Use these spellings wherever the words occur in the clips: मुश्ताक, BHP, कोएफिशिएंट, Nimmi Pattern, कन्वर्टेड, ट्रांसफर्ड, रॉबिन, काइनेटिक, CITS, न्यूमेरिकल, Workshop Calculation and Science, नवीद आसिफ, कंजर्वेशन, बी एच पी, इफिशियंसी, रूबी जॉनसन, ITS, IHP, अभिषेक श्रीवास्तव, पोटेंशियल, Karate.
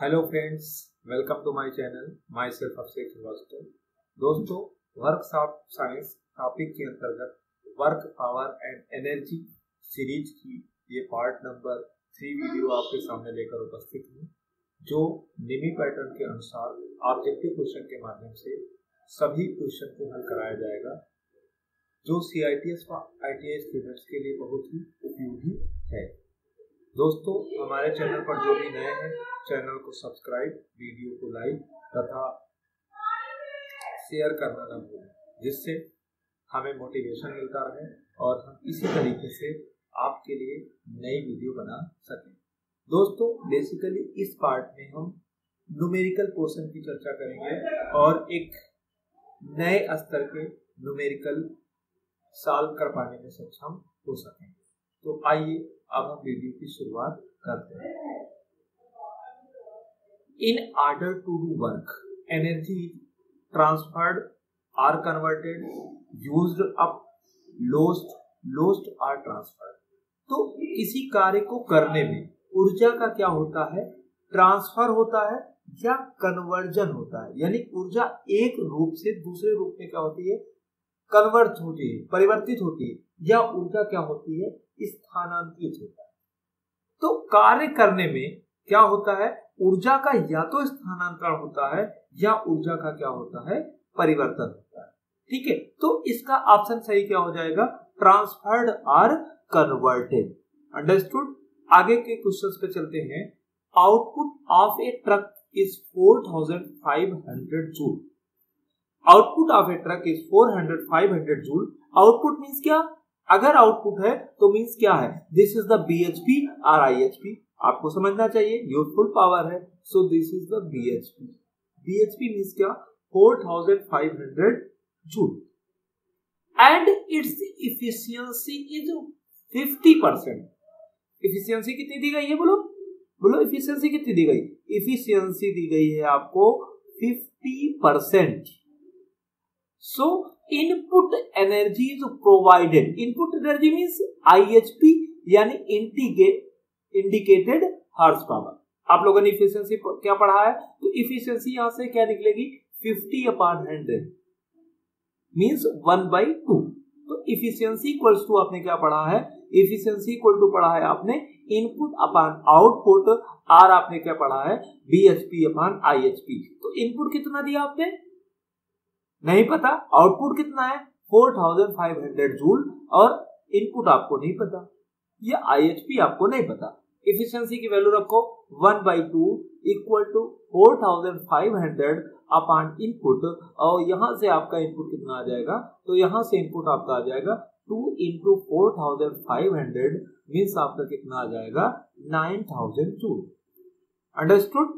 Hello friends, welcome to my channel. Myself अभिषेक श्रीवास्तव। दोस्तों, workshop science topic के अंतर्गत work power and energy series की ये part number 3 video आपके सामने लेकर उपस्थित हूँ, जो निमी पैटर्न के अनुसार ऑब्जेक्टिव क्वेश्चन के माध्यम से सभी क्वेश्चन को हल कराया जाएगा, जो CITS व ITS स्टूडेंट्स के लिए बहुत ही उपयोगी है। दोस्तों, हमारे चैनल पर जो भी नए हैं, चैनल को सब्सक्राइब, वीडियो को लाइक तथा शेयर करना ना भूलें, जिससे हमें मोटिवेशन मिलता रहे और हम इसी तरीके से आपके लिए नई वीडियो बना सकें। दोस्तों, बेसिकली इस पार्ट में हम न्यूमेरिकल पोर्शन की चर्चा करेंगे और एक नए स्तर के न्यूमेरिकल सॉल्व कर पाने में सक्षम हो सकेंगे। तो आइए अब हम वीडियो की शुरुआत करते हैं। In order to do work, energy ट्रांसफर्ड are कन्वर्टेड, used up, lost are ट्रांसफर्ड। तो किसी कार्य को करने में ऊर्जा का क्या होता है? ट्रांसफर होता है या कन्वर्जन होता है, यानी ऊर्जा एक रूप से दूसरे रूप में क्या होती है? कन्वर्ट होती है, परिवर्तित होती है, या ऊर्जा क्या होती है? स्थानांतरित होता है। तो कार्य करने में क्या होता है? ऊर्जा का या तो स्थानांतरण होता है या ऊर्जा का क्या होता है? परिवर्तन होता है। ठीक है, तो इसका ऑप्शन सही क्या हो जाएगा? ट्रांसफर्ड और कन्वर्टेड। अंडरस्टूड। आगे के क्वेश्चंस पे चलते हैं। Output of a truck is 4500 joule. Output of a truck is 4500 joule. Output means क्या? अगर आउटपुट है तो मीन्स क्या है? दिस इज द BHP और IHP। आपको समझना चाहिए, यूजफुल पावर है, so this is the BHP। BHP means क्या? 4500 joule. And its इफिशियंसी is 50%। इफिशियंसी कितनी दी गई है? बोलो इफिशियंसी कितनी दी गई? इफिशियंसी दी गई है आपको 50%। So input energy is provided. Input energy means IHP, यानी इंडिकेटेड हॉर्स पावर। आप लोगों ने इफिशियंसी क्या पढ़ा है? तो इफिशियंसी यहां से क्या निकलेगी? 50/100 मीन्स 1/2। तो इफिशियंसी इक्वल्स टू आपने क्या पढ़ा है? इफिशियंसी इक्वल टू पढ़ा है आपने इनपुट अपॉन आउटपुट और आपने क्या पढ़ा है? BHP/IHP। तो इनपुट कितना दिया आपने? नहीं पता। आउटपुट कितना है? 4500 जूल। और इनपुट आपको नहीं पता, या IHP आपको नहीं पता। इफिशियंसी की वैल्यू रखो 1/2 इक्वल टू 4500 अपॉन इनपुट। और यहां से आपका इनपुट कितना आ जाएगा? तो यहां से इनपुट आपका आ जाएगा 2 × 4500 मीन्स आपका कितना आ जाएगा? 9000 जूल। अंडरस्टूड।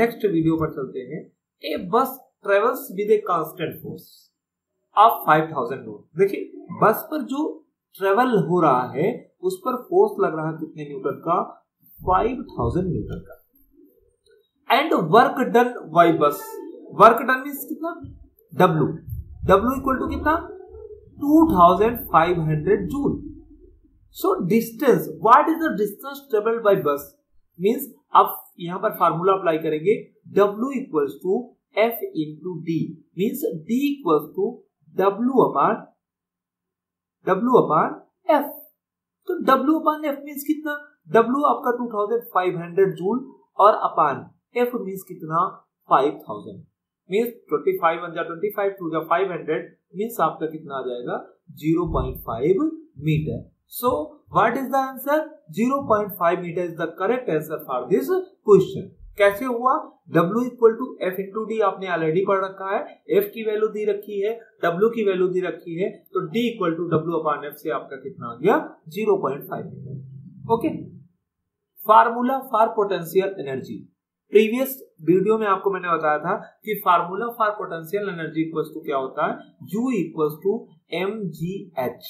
नेक्स्ट वीडियो पर चलते हैं। A bus travels with a constant force of 5000 note. देखिए, बस पर जो ट्रेवल हो रहा है उस पर फोर्स लग रहा है कितने न्यूटन का? 5000 न्यूटन का। And work done by bus. Work done means कितना? W इक्वल टू कितना? 2500 joule. So distance, what is the distance travelled by bus? Means आप यहां पर फार्मूला अप्लाई करेंगे, W = F × D means D = W/F। तो W/F means कितना? W आपका 2500 joule और अपान F means कितना? 5000 means 25 × 25 500 means आपका कितना आ जाएगा? 0.5 metre. So what is the answer? 0.5 meter is the correct answer for this question। कैसे हुआ? W = F × D आपने ऑलरेडी पढ़ रखा है। F की वैल्यू दी रखी है, W की वैल्यू दी रखी है, तो D = W/F से आपका कितना आ गया? 0.5। Okay. Formula for पोटेंशियल energy. Previous video में आपको मैंने बताया था कि formula for पोटेंशियल energy equals to क्या होता है? U = mgh,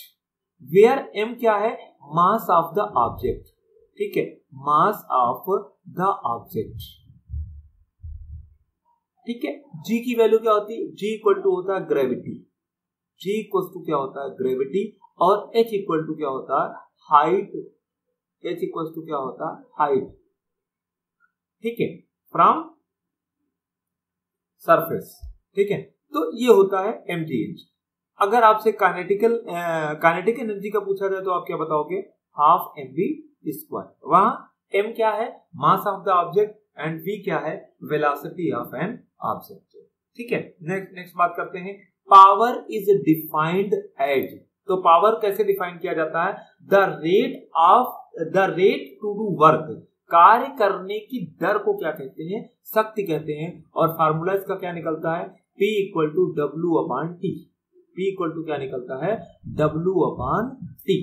वेयर m क्या है? Mass of the object. ठीक है, मास ऑफ द ऑब्जेक्ट। ठीक है, G की वैल्यू क्या होती है? G = होता है ग्रेविटी। G = क्या होता है? ग्रेविटी। और H = क्या होता है? हाइट। H = क्या होता है? हाइट। ठीक है, फ्रॉम सरफेस। ठीक है, तो ये होता है एमटीएच। अगर आपसे काइनेटिक एनर्जी का पूछा जाए तो आप क्या बताओगे, हाफ एम बी स्क्वायर। वहां m क्या है, mass of the object, and v क्या है, वेलोसिटी ऑफ एन ऑब्जेक्ट। ठीक है, नेक्स्ट बात करते हैं, पावर इज डिफाइंड एज। तो पावर कैसे डिफाइन किया जाता है, the rate to do work, कार्य करने की दर को क्या कहते हैं, शक्ति कहते हैं। और फार्मूला इसका क्या निकलता है, P equal to W upon T. P equal to क्या निकलता है, W upon T.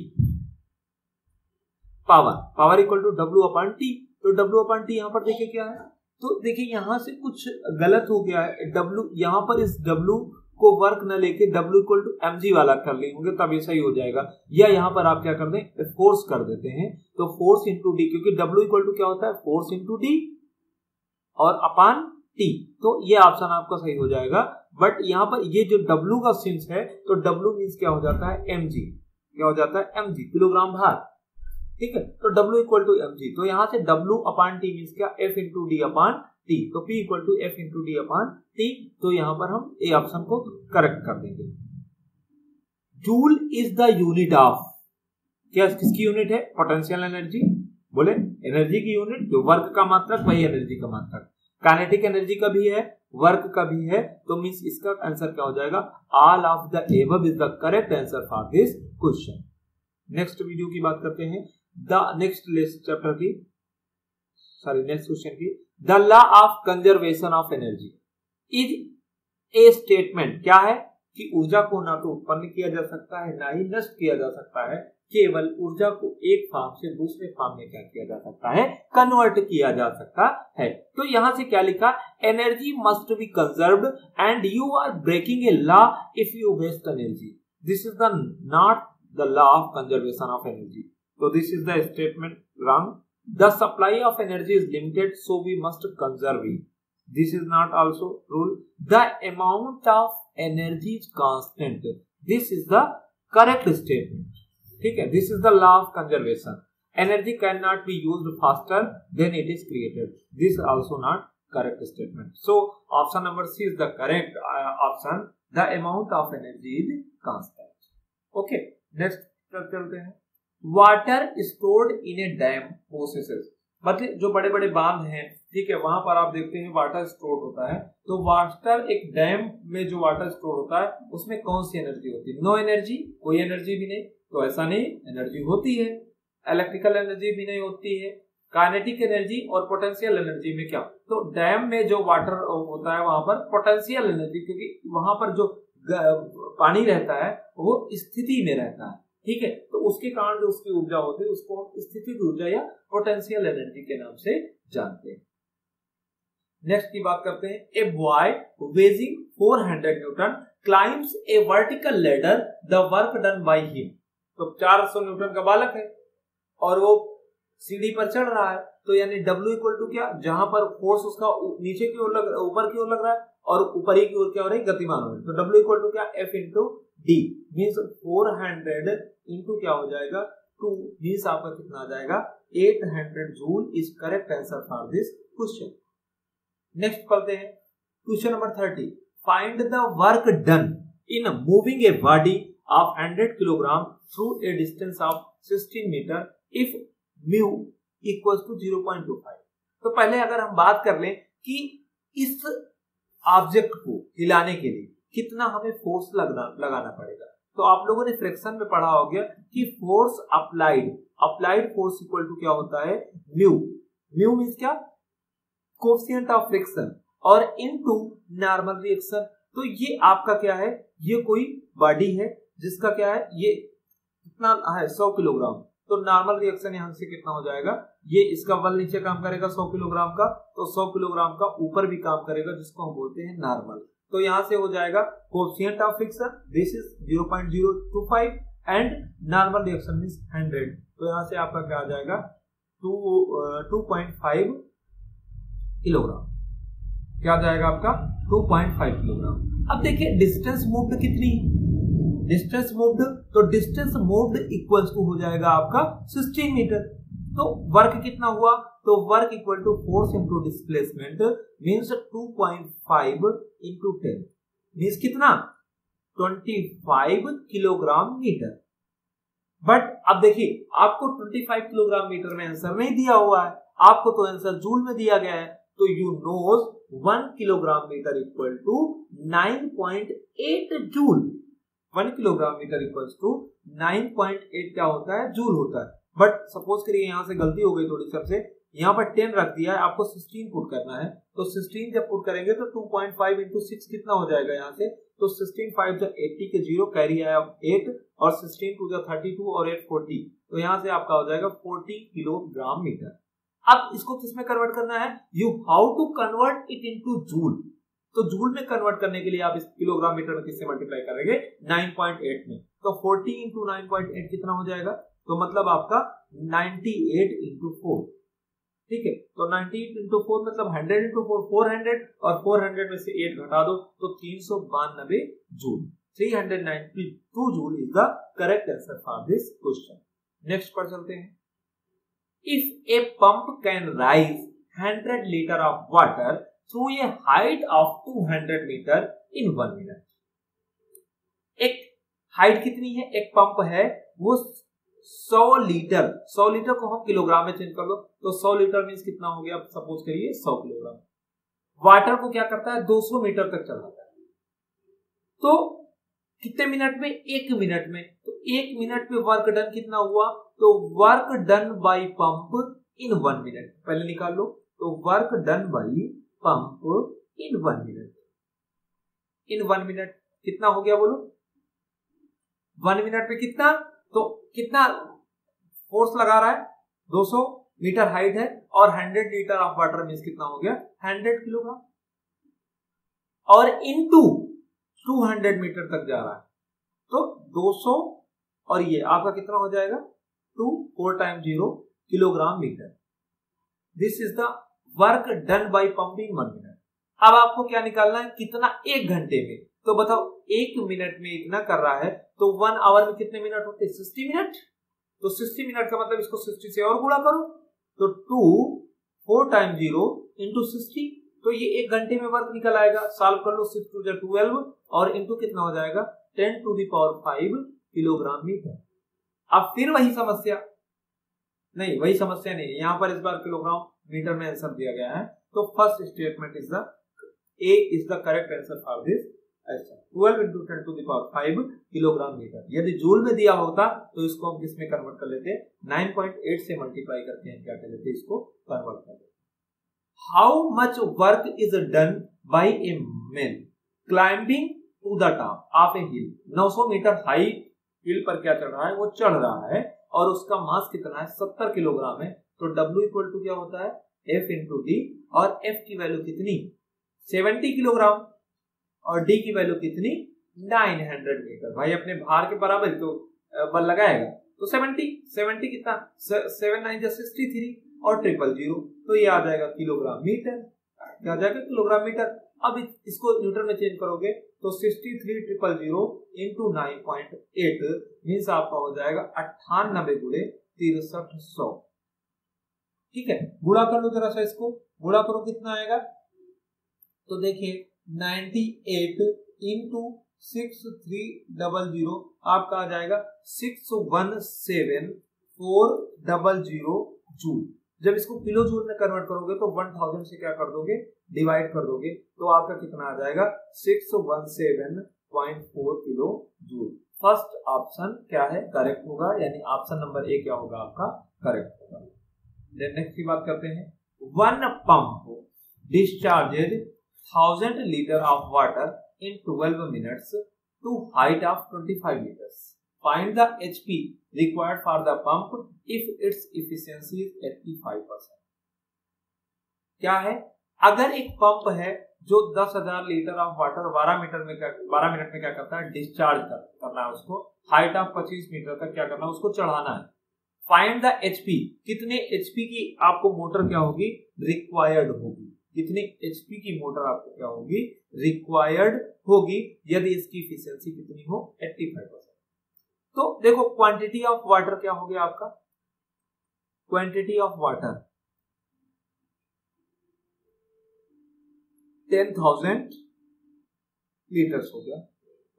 Power equal to W upon T. तो डब्ल्यू अपान टी यहाँ पर देखिए क्या है, तो देखिए यहाँ से कुछ गलत हो गया है, डब्ल्यू यहाँ पर इस डब्ल्यू को वर्क न लेके W equal to M G वाला कर लेंगे तब ये सही हो जाएगा। या यहाँ पर आप क्या कर दें, फोर्स कर देते हैं, तो फोर्स इंटू डी, क्योंकि डब्ल्यू इक्वल टू क्या होता है, फोर्स इंटू डी और अपान टी। तो ये ऑप्शन आपका सही हो जाएगा। बट यहाँ पर ये जो डब्ल्यू का सिंस है, तो डब्ल्यू मीन्स क्या हो जाता है, एम जी। क्या हो जाता है, एम जी, किलोग्राम भार। ठीक है, तो W equal to M G. तो यहाँ से डब्ल्यू अपान टी मीन्स क्या, F into D upon T. तो P equal to F into D upon T. तो यहाँ पर हम ए ऑप्शन को करेक्ट कर देंगे। Joule is the unit of, क्या किसकी यूनिट है, पोटेंशियल एनर्जी। बोले एनर्जी की यूनिट, जो वर्क का मात्रक वही एनर्जी का मात्रक। काइनेटिक एनर्जी का भी है, वर्क का भी है, तो मींस इसका आंसर क्या हो जाएगा, all of the above is the correct answer for this question. Next video की बात करते हैं, द नेक्स्ट क्वेश्चन की, the law of कंजर्वेशन of energy is a statement. क्या है कि ऊर्जा को ना तो उत्पन्न किया जा सकता है ना ही नष्ट किया जा सकता है, केवल ऊर्जा को एक फॉर्म से दूसरे फॉर्म में क्या किया जा सकता है, कन्वर्ट किया जा सकता है। तो यहाँ से क्या लिखा, energy must be conserved and you are breaking a law if you waste energy, this is the not the law of कंजर्वेशन of energy. तो this is the statement wrong. The supply of energy is limited, so we must conserve it. This is not also rule. The amount of energy is constant. This is the correct statement. ठीक है, this is the law of conservation. Energy cannot be used faster than it is created. This also not correct statement. So option number C is the correct option. The amount of energy is constant. Okay, next पर चलते हैं। Water stored in a dam processes, मतलब जो बड़े बड़े बांध हैं, ठीक है, वहां पर आप देखते हैं वाटर स्टोर होता है। तो वाटर एक डैम में जो वाटर स्टोर होता है उसमें कौन सी एनर्जी होती है, नो एनर्जी, कोई एनर्जी भी नहीं। तो ऐसा नहीं, एनर्जी होती है, इलेक्ट्रिकल एनर्जी भी नहीं होती है। काइनेटिक एनर्जी और पोटेंशियल एनर्जी में क्या, तो डैम में जो वाटर होता है वहां पर पोटेंशियल एनर्जी, क्योंकि वहां पर जो पानी रहता है वो स्थिति में रहता है। ठीक है, तो उसके कारण जो उसकी ऊर्जा होती है उसको हम स्थितिज ऊर्जा या पोटेंशियल एनर्जी के नाम से जानते हैं। नेक्स्ट की बात करते हैं, a boy weighing 400 newton climbs a vertical ladder, the work done by him. तो 400 न्यूटन का बालक है और वो सीढ़ी पर चढ़ रहा है, तो यानी W इक्वल टू क्या, जहां पर फोर्स उसका नीचे की ओर लग रहा है, ऊपर की ओर लग रहा है और ऊपर ही की ओर क्या हो रही है, गतिमान हो रही है। तो W इक्वल टू क्या, F into D, means 400 into क्या हो जाएगा, 2, मीन्स आपका कितना आ जाएगा, 800 joule is correct answer for this question. Next करते हैं question number 30, find the work done in moving a body of 100 kilogram through a distance of 16 metre if mu equal to 0.25। तो पहले अगर हम बात कर लें कि इस ऑब्जेक्ट को हिलाने के लिए कितना हमें फोर्स लगाना पड़ेगा, तो आप लोगों ने फ्रिक्शन में पढ़ा हो गया कि force applied force equal to क्या होता है, म्यू। म्यू मींस क्या, कोएफिशिएंट ऑफ फ्रिक्शन, और इनटू नॉर्मल रिएक्शन। तो ये आपका क्या है, ये कोई बॉडी है जिसका क्या है, ये कितना है, 100 किलोग्राम। तो नॉर्मल रिएक्शन यहाँ से कितना हो जाएगा, ये इसका बल नीचे काम करेगा 100 किलोग्राम का, तो 100 किलोग्राम का ऊपर भी काम करेगा, जिसको हम बोलते हैं नॉर्मल। तो यहाँ से हो जाएगा कोएफिशिएंट of friction, this is 0.025, and normal reaction means 100। तो यहाँ से आपका क्या आ जाएगा, 2.5 किलोग्राम। क्या आ जाएगा आपका, 2.5 किलोग्राम। अब देखिए डिस्टेंस मूव्ड कितनी है, डिस्टेंस मूव्ड, तो डिस्टेंस मूव्ड इक्वल्स टू हो जाएगा आपका 16 मीटर। तो वर्क कितना हुआ, तो work equal to force into displacement means 2.5 into 10 means कितना 25 किलोग्राम मीटर। बट अब देखिए आपको 25 किलोग्राम मीटर में आंसर नहीं दिया हुआ है, आपको तो आंसर जूल में दिया गया है। तो you knows 1 kilogram metre equal to 9.8 joule. 1 kilogram metre equal to 9.8 क्या होता है, जूल होता है। बट सपोज करिए यहाँ से गलती हो गई थोड़ी सी, सबसे यहाँ पर 10 रख दिया है, आपको 16 पुट करना है। तो 16 जब पुट करेंगे तो 2.5 इंटू 6 कितना हो जाएगा यहाँ से, तो 16 5 80 के 0 कैरी आया 8 और 16 2 32 और 8 40, तो यहाँ से आपका हो जाएगा 40 किलोग्राम मीटर। अब इसको किस में कन्वर्ट करना है, you how to convert it into joule. तो जूल में कन्वर्ट करने के लिए आप इस किलोग्राम मीटर में किससे मल्टीप्लाई करेंगे, 9.8 में। तो 40 इंटू 9.8 कितना हो जाएगा, तो मतलब आपका 98 इंटू 4, ठीक है। तो 98 इंटू 4 मतलब 100 इंटू 4, 400 और 400 में से 8 घटा दो तो 392 joule. 392 joule is the correct answer for this question. Next पर चलते हैं। If a pump can raise 100 liter of water through a height of 200 meter in 1 minute, एक हाइट कितनी है, एक पंप है वो 100 लीटर, 100 लीटर को हम किलोग्राम में चेंज कर दो तो 100 लीटर मीन्स कितना हो गया, सपोज करिए 100 किलोग्राम। वाटर को क्या करता है 200 मीटर तक चलाता है, तो कितने मिनट में, 1 मिनट में। तो 1 मिनट में वर्क डन कितना हुआ, तो work done by pump in 1 minute पहले निकाल लो। तो work done by pump in 1 minute, in 1 minute कितना हो गया बोलो, 1 मिनट में कितना, तो कितना फोर्स लगा रहा है, 200 मीटर हाइट है और 100 लीटर ऑफ वाटर मीन्स कितना हो गया 100 किलोग्राम और इनटू 200 मीटर तक जा रहा है, तो 200 और ये आपका कितना हो जाएगा 2 4 × 0 kilogram metre. This is the work done by pump in 1 minute. अब आपको क्या निकालना है, कितना 1 घंटे में, तो बताओ 1 मिनट में इतना कर रहा है तो 1 आवर में कितने मिनट होते हैं, 60 मिनट। तो 60 मिनट का मतलब इसको 60 से और गुणा करो तो 2 4 × 0 × 60, तो ये 1 घंटे में वर्क निकल आएगा। सॉल्व कर लो 6 × 12 और इंटू कितना हो जाएगा 10 × 5 किलोग्राम मीटर। अब फिर वही समस्या नहीं, वही समस्या नहीं, यहां पर इस बार किलोग्राम मीटर में आंसर दिया गया है। तो first statement is the A is the correct answer for this answer 12 × 10⁵ kilogram metre. यदि जूल में दिया होता तो इसको हम किस में कन्वर्ट कर लेते, 9.8 से मल्टीप्लाई करते हैं, क्या कर लेते इसको कन्वर्ट कर लेते। How much work is done by a man climbing to the top of a hill. 900 metre high hill पर क्या चढ़ रहा है, वो चढ़ रहा है और उसका मास कितना है 70 किलोग्राम है। तो W इक्वल टू क्या होता है F इंटू D और F की वैल्यू कितनी 70 किलोग्राम और D की वैल्यू कितनी 900 मीटर। भाई अपने भार के बराबर तो बल लगाएगा तो 70 कितना 7 9 63 और 000, तो ये आ जाएगा किलोग्राम मीटर, क्या आ जाएगा किलोग्राम मीटर। अब इसको न्यूटन में चेंज करोगे तो 63 000 × 9.8 मीन्स आपका हो जाएगा 98 × 63 100, ठीक है। गुणा कर लो जरा सा इसको, गुणा करो कितना आएगा, तो देखिए 98 × 6300 आपका आ जाएगा 617,400 जूल। जब इसको किलो जूल में कन्वर्ट करोगे तो 1000 से क्या कर दोगे, डिवाइड कर दोगे, तो आपका कितना आ जाएगा 617.4 किलो जूल। फर्स्ट ऑप्शन क्या है करेक्ट होगा, यानी ऑप्शन नंबर ए क्या होगा आपका करेक्ट होगा। देन नेक्स्ट की बात करते हैं। 1 pump discharged 1000 litre of water in 12 minutes to height of 25 metres. Find the HP required for the pump if its efficiency is 85%। क्या है, अगर एक पंप है जो 10,000 लीटर ऑफ वाटर 12 मिनट में क्या करता है, डिस्चार्ज करना है, उसको हाइट ऑफ 25 मीटर तक क्या करना है, उसको चढ़ाना है। फाइंड द HP, कितने HP की आपको मोटर क्या होगी रिक्वायर्ड होगी, कितने HP की मोटर आपको क्या होगी रिक्वायर्ड होगी, यदि इसकी इफिशियंसी कितनी हो 85%। तो देखो क्वांटिटी ऑफ वाटर क्या हो गया आपका क्वांटिटी ऑफ वाटर 10,000 लीटर्स हो गया।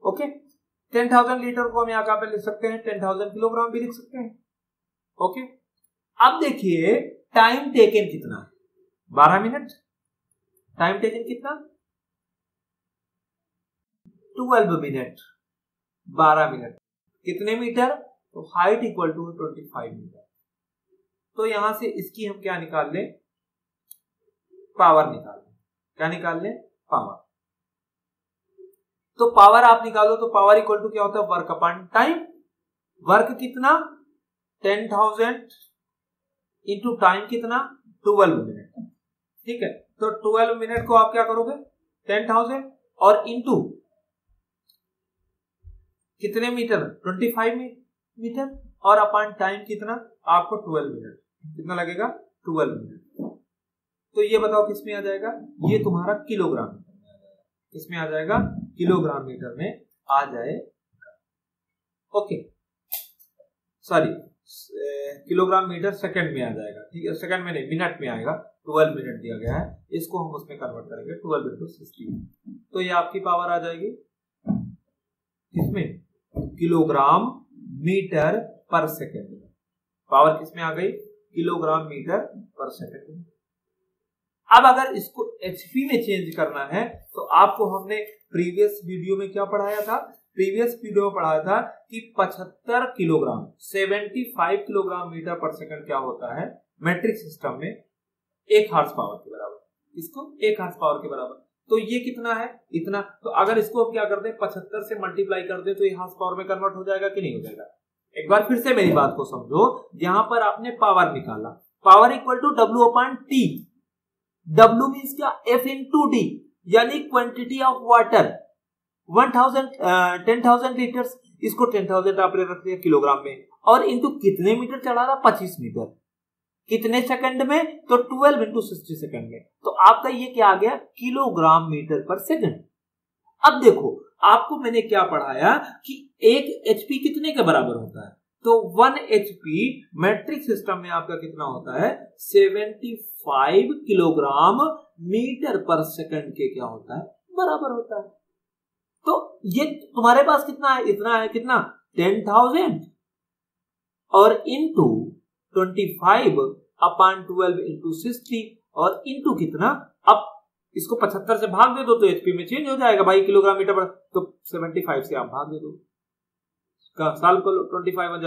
ओके, 10,000 लीटर को हम यहाँ पे लिख सकते हैं, 10,000 किलोग्राम भी लिख सकते हैं। ओके, अब देखिए टाइम टेकन कितना है, 12 मिनट। टाइम टेकन कितना, 12 मिनट, 12 मिनट। कितने मीटर, तो हाइट इक्वल टू 25 मीटर। तो यहां से इसकी हम क्या निकाल लें, पावर निकाल लें। क्या निकाल लें, पावर। तो पावर आप निकालो तो पावर इक्वल टू क्या होता है, वर्क अपॉन टाइम। वर्क कितना, 10,000 इंटू टाइम कितना, 12 मिनट। ठीक है, तो 12 मिनट को आप क्या करोगे, 10,000 और इंटू कितने मीटर, 25 मीटर, और अपॉन टाइम कितना, आपको 12 मिनट। कितना लगेगा, 12 मिनट। तो ये बताओ किसमें आ जाएगा, ये तुम्हारा किलोग्राम मीटर में आ जाएगा। किसमें आ जाएगा, किलोग्राम मीटर में आ जाएगा। Okay, sorry, kilogram metre second में आ जाएगा। ठीक है, सेकंड में नहीं, मिनट में आएगा। 12 मिनट दिया गया है, इसको हम उसमें कन्वर्ट करेंगे 12 into 60। तो ये आपकी पावर आ जाएगी किसमें, किलोग्राम मीटर पर सेकेंड। पावर किसमें आ गई, किलोग्राम मीटर पर सेकेंड। अब अगर इसको एचपी में चेंज करना है तो आपको हमने प्रीवियस वीडियो में क्या पढ़ाया था, प्रीवियस वीडियो में पढ़ाया था कि 75 किलोग्राम 75 किलोग्राम मीटर पर सेकेंड क्या होता है मैट्रिक सिस्टम में 1 HP के बराबर। इसको 1 HP के बराबर, तो ये कितना है, इतना। तो अगर इसको क्या कर दे, 75 से मल्टीप्लाई कर दे तो ये HP में कन्वर्ट हो जाएगा कि नहीं हो जाएगा। एक बार फिर से मेरी बात को समझो, यहां पर आपने पावर निकाला, power equal to W upon T। W means क्या, F इनटू T, यानी क्वांटिटी ऑफ वाटर 10,000 लीटर। इसको 10,000 आपने रख दिया किलोग्राम में, और इंटू कितने मीटर चढ़ा रहा, 25 मीटर। कितने सेकंड में, तो 12 इंटू 60 सेकंड में। तो आपका ये क्या आ गया, किलोग्राम मीटर पर सेकंड। अब देखो आपको मैंने क्या पढ़ाया कि 1 HP कितने के बराबर होता है, तो 1 HP मैट्रिक सिस्टम में आपका कितना होता है, 75 किलोग्राम मीटर पर सेकंड के क्या होता है, बराबर होता है। तो ये तुम्हारे पास कितना है, इतना है, कितना 10,000 और इंटू 25 अपॉन 12 इंटू 60 और इंटू कितना, अब इसको 75 से भाग दे दो तो एचपी में चेंज हो जाएगा भाई, किलोग्राम मीटर पर। तो 75 से आप भाग दे दो, साल्व करो, 25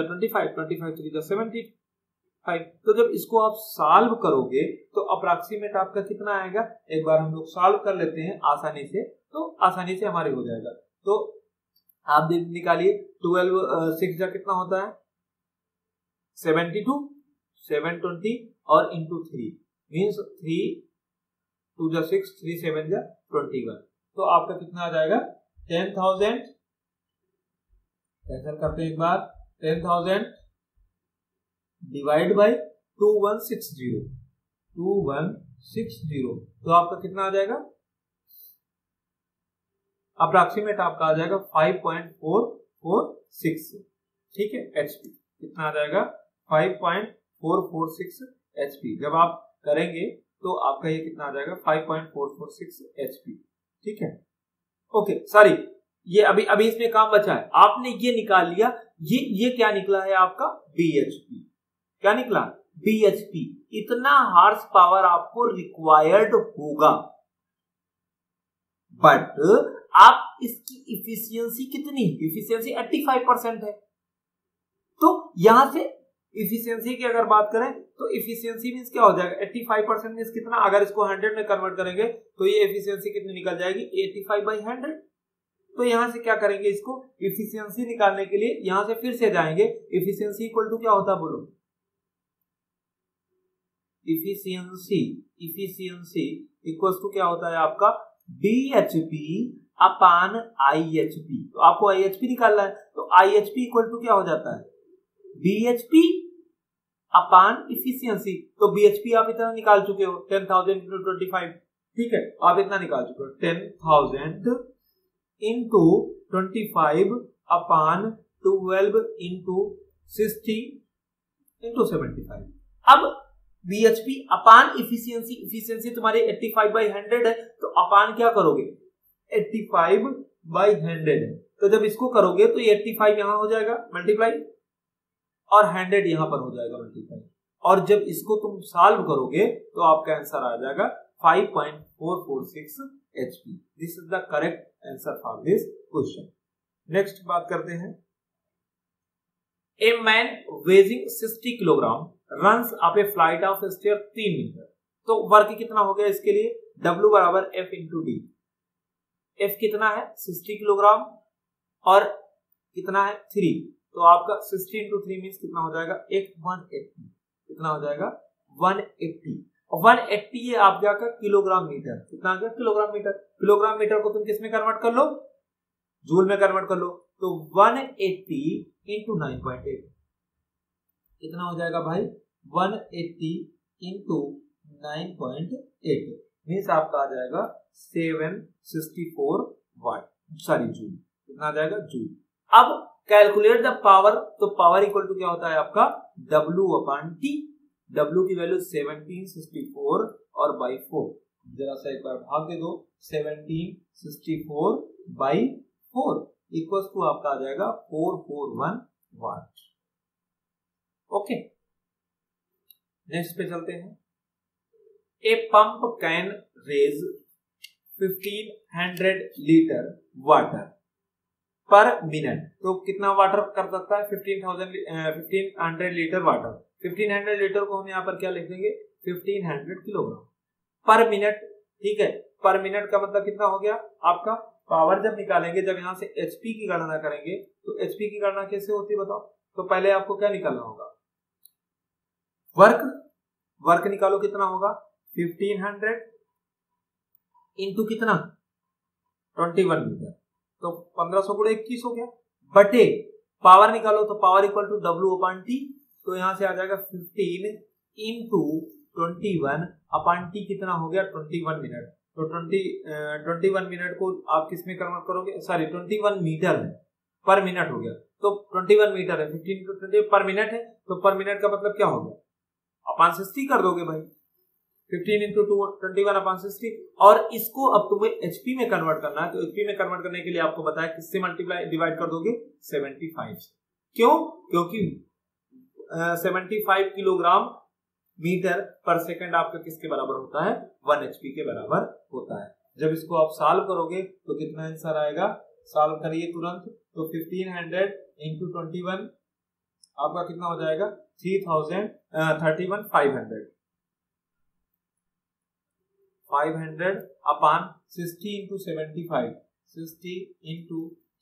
तो जब इसको आप साल्व करोगे तो अप्रॉक्सीमेट आपका कितना आएगा, एक बार हम लोग साल्व कर लेते हैं आसानी से, तो आसानी से हमारे हो जाएगा। तो आप निकालिए 12 6 कितना होता है, 72, 720 और इंटू 3 मीन्स 3 2 6, 3 7 21। तो आपका कितना आ जाएगा, 10,000, कैंसिल करते हैं एक बार, 10,000 डिवाइड बाई 2160, 2160। तो आपका कितना आ जाएगा, अप्रॉक्सीमेट आपका आ जाएगा 5.446। ठीक है, एचपी कितना आ जाएगा, 5.446 HP। जब आप करेंगे तो आपका ये कितना आ जाएगा, 5.446 HP। ठीक है, ओके, सॉरी, ये अभी इसमें काम बचा है। आपने ये निकाल लिया, ये क्या निकला है आपका, BHP। क्या निकला, BHP। इतना हार्स पावर आपको रिक्वायर्ड होगा, बट आप इसकी इफिशियंसी कितनी, इफिशियंसी 85% है। तो यहां से इफिशियंसी की अगर बात करें तो इफिशियंसी मींस क्या हो जाएगा, 85% मींस कितना, अगर इसको 100 में कन्वर्ट करेंगे तो ये एफिशिएंसी कितनी निकल जाएगी, 85/100। तो यहां से क्या करेंगे, इसको इफिशियंसी निकालने के लिए यहां से फिर से जाएंगे, इफिशियंसी इक्वल टू क्या होता है, बोलो, इफिशियंसी इक्वल टू क्या होता है आपका, BHP अपॉन IHP। तो आपको IHP निकालना है, तो IHP इक्वल टू क्या हो जाता है, BHP अपॉन इफिशियंसी। तो BHP आप इतना निकाल चुके हो, 10,000 into 25। ठीक है, आप इतना निकाल चुके हो, 10,000 into 25 अपॉन 12 into 60 into 75। अब बी एच पी upon इफिशियंसी, इफिशियंसी तुम्हारी 85/100 है तो अपान क्या करोगे 85/100 है, तो जब इसको करोगे तो 85 यहां हो जाएगा मल्टीप्लाई और 100 यहां पर हो जाएगा मल्टीप्लाई, और जब इसको तुम सॉल्व करोगे तो आपका आंसर आ जाएगा 5.446 HP। This is the correct answer for this question. Next बात करते हैं, a man weighing 60 kilogram runs up a flight of stair 3 metre, तो वर्क कितना हो गया इसके लिए W = F × D। F कितना है 60 किलोग्राम और कितना है 3, तो आपका 60 × 3 मीन्स कितना हो जाएगा 180, कितना हो जाएगा 180। और 180 ये आप जाकर किलोग्राम मीटर, कितना आ गया किलोग्राम मीटर, किलोग्राम मीटर को तुम किस में कन्वर्ट कर लो जूल में कन्वर्ट कर लो, तो 180 × 9.8 कितना हो जाएगा भाई 180 × 9.8 मीन्स आपका आ जाएगा 764 वाट, सॉरी जूल, कितना आ जाएगा जूल। अब कैलकुलेट द पावर, तो पावर इक्वल टू क्या होता है आपका W/T, W की वैल्यू 1764 और बाई 4, जरा सा एक बार भाग दे दो 1764/4 इक्वल टू आपका आ जाएगा 441 वाट। ओके नेक्स्ट पे चलते हैं, a pump can raise 1500 litre water per minute, तो कितना वाटर कर सकता है 1500 लीटर वाटर, 1500 लीटर को हम यहाँ पर क्या लिख देंगे 1500 किलोग्राम पर मिनट, ठीक है। पर मिनट का मतलब कितना हो गया आपका पावर, जब निकालेंगे जब यहाँ से एचपी की गणना करेंगे तो एचपी की गणना कैसे होती है बताओ, तो पहले आपको क्या निकालना होगा वर्क, वर्क निकालो कितना होगा 1500 × कितना 21 मीटर, तो 1500 × 21 हो गया, बटे पावर निकालो तो पावर इक्वल टू W/T, तो यहां से आ जाएगा 15 × 21/T कितना हो गया 21 मिनट, तो 21 मिनट को आप किसमें कन्वर्ट करोगे, सॉरी 21 मीटर है पर मिनट हो गया, तो 21 मीटर है 15 × 20 पर मिनट है, तो पर मिनट का मतलब क्या हो गया अपान 60 कर दोगे भाई 15 × 21/60, और इसको अब तुम्हें एचपी में कन्वर्ट करना है, तो एचपी में कन्वर्ट करने के लिए आपको बताया किससे मल्टीप्लाई डिवाइड कर दोगे 75 से, क्यों क्योंकि 75 किलोग्राम मीटर पर सेकंड आपका किसके बराबर होता है 1 एचपी के बराबर होता है। जब इसको आप सॉल्व करोगे तो कितना आंसर आएगा, सॉल्व करिए तुरंत, तो 1500 × 21 आपका कितना हो जाएगा 3,031,500, 500 अपान 60 × 75, 60 ×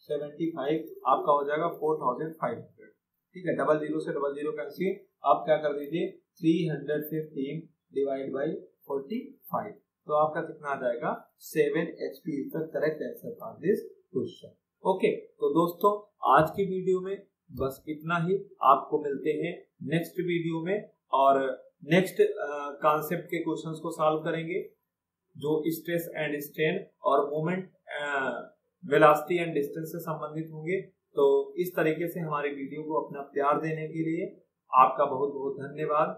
75 आपका हो जाएगा 4,500, ठीक है। 00 से 00 कैंसिल, आप क्या कर दीजिए 315 ÷ 45, तो आपका कितना आ जाएगा 7 HP is the correct answer for this question. Okay तो दोस्तों आज की वीडियो में बस इतना ही, आपको मिलते हैं नेक्स्ट वीडियो में और नेक्स्ट कॉन्सेप्ट के क्वेश्चंस को सॉल्व करेंगे जो स्ट्रेस एंड स्ट्रेन और मोमेंट वेलोसिटी एंड डिस्टेंस से संबंधित होंगे। तो इस तरीके से हमारी वीडियो को अपना प्यार देने के लिए आपका बहुत बहुत धन्यवाद।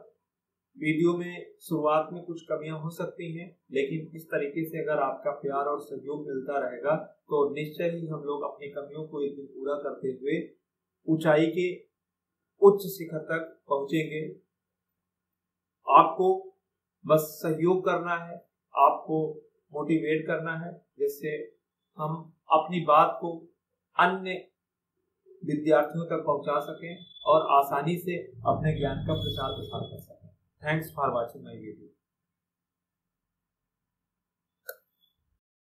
वीडियो में शुरुआत में कुछ कमियां हो सकती हैं, लेकिन इस तरीके से अगर आपका प्यार और सहयोग मिलता रहेगा तो निश्चय ही हम लोग अपनी कमियों को एक दिन पूरा करते हुए ऊंचाई के उच्च शिखर तक पहुंचेंगे। आपको बस सहयोग करना है, आपको मोटिवेट करना है, जिससे हम अपनी बात को अन्य विद्यार्थियों तक पहुंचा सकें और आसानी से अपने ज्ञान का प्रचार प्रसार कर सकें। Thanks for watching my video.